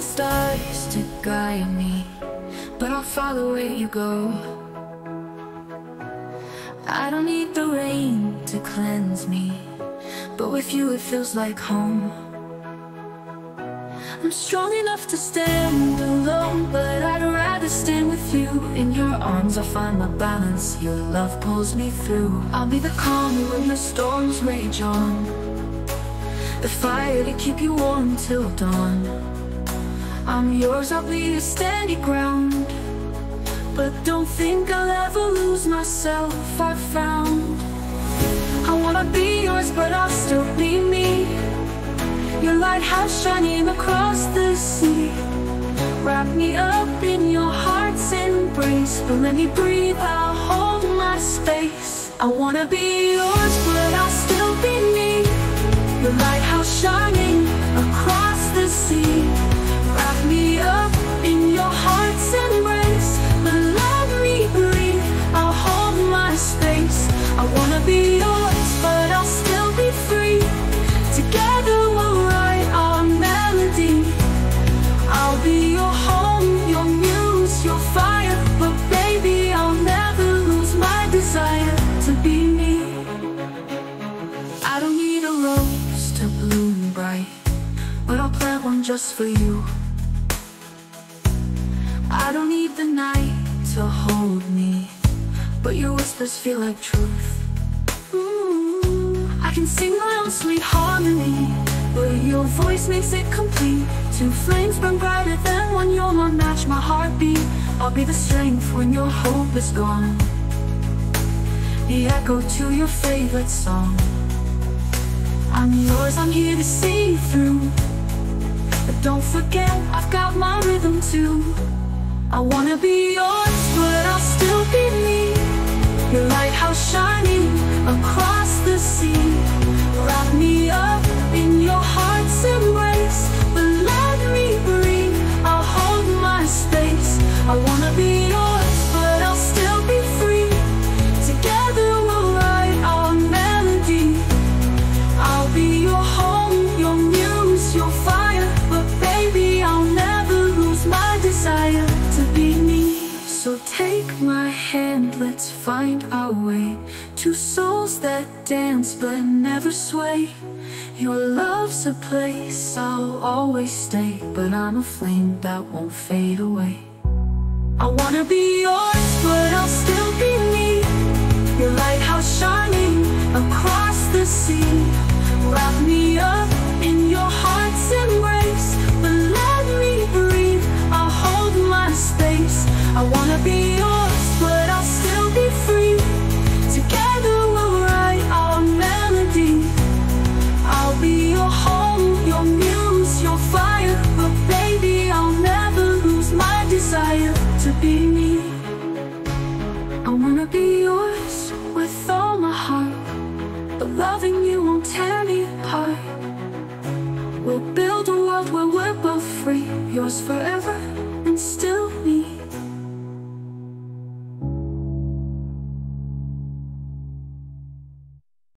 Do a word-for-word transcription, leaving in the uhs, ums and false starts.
the stars to guide me, but I'll follow where you go. I don't need the rain to cleanse me, but with you it feels like home. I'm strong enough to stand alone, but I'd rather stand with you. In your arms I find my balance, your love pulls me through. I'll be the calm when the storms rage on, the fire to keep you warm till dawn. I'm yours, I'll be your steady ground, but don't think I'll ever lose myself, I've found. I wanna be yours, but I'll still be me, your lighthouse shining across the sea. Wrap me up in your heart's embrace, but let me breathe, I'll hold my space. I wanna be yours, but I'll still be me, your lighthouse shining across the sea. Wrap me up in your heart's embrace, but let me breathe, I'll hold my space. I wanna be yours, but I'll still be free. Together we'll write our melody. I'll be your home, your muse, your fire, but baby, I'll never lose my desire to be me. I don't need a road to bloom bright, but I'll plant one just for you. I don't need the night to hold me, but your whispers feel like truth. Ooh, I can sing my own sweet harmony, but your voice makes it complete. Two flames burn brighter than when you're my match, my heartbeat. I'll be the strength when your hope is gone, the echo to your favorite song. I'm yours, I'm here to see you through, but don't forget, I've got my rhythm too. I wanna be yours, but I'll still be me, your lighthouse shining across the sea. Wrap me up in your heart's embrace, but let me breathe, I'll hold my space. I wanna be yours, but I'll still be free. Together we'll write our melody. I'll be your home, your muse, your fire, but baby, I'll never lose my desire to be me. So take my hand, let's find our way, two souls that dance but never sway. Your love's a place I'll always stay, but I'm a flame that won't fade away. I wanna be yours, but I'll still be me, your lighthouse shining across the sea. Wrap me up in your heart's embrace, but let me breathe, I'll hold my space. I wanna be yours, but I'll still be free. Together we'll write our melody. I'll be your home, your muse, your fire, but baby, I'll never lose my desire to be me. I wanna be yours with all my heart, but loving you won't tear me apart. We'll build a world where we're both free, yours forever and still